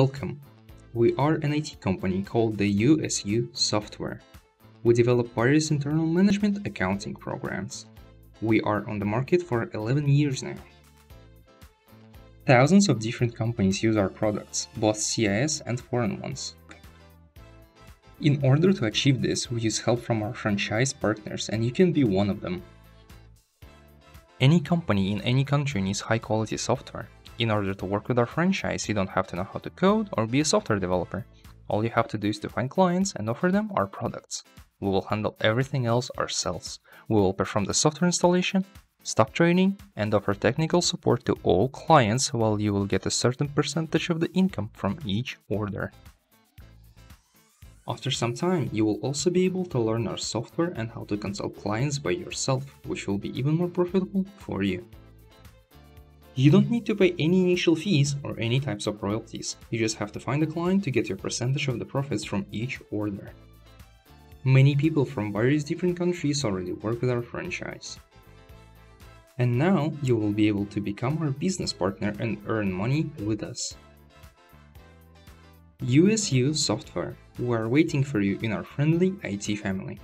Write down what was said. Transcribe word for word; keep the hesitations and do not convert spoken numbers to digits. Welcome! We are an I T company called the U S U Software. We develop various internal management accounting programs. We are on the market for eleven years now. Thousands of different companies use our products, both C I S and foreign ones. In order to achieve this, we use help from our franchise partners, and you can be one of them. Any company in any country needs high-quality software. In order to work with our franchise, you don't have to know how to code or be a software developer. All you have to do is to find clients and offer them our products. We will handle everything else ourselves. We will perform the software installation, staff training, and offer technical support to all clients, while you will get a certain percentage of the income from each order. After some time, you will also be able to learn our software and how to consult clients by yourself, which will be even more profitable for you. You don't need to pay any initial fees or any types of royalties. You just have to find a client to get your percentage of the profits from each order. Many people from various different countries already work with our franchise. And now you will be able to become our business partner and earn money with us. U S U Software. We are waiting for you in our friendly I T family.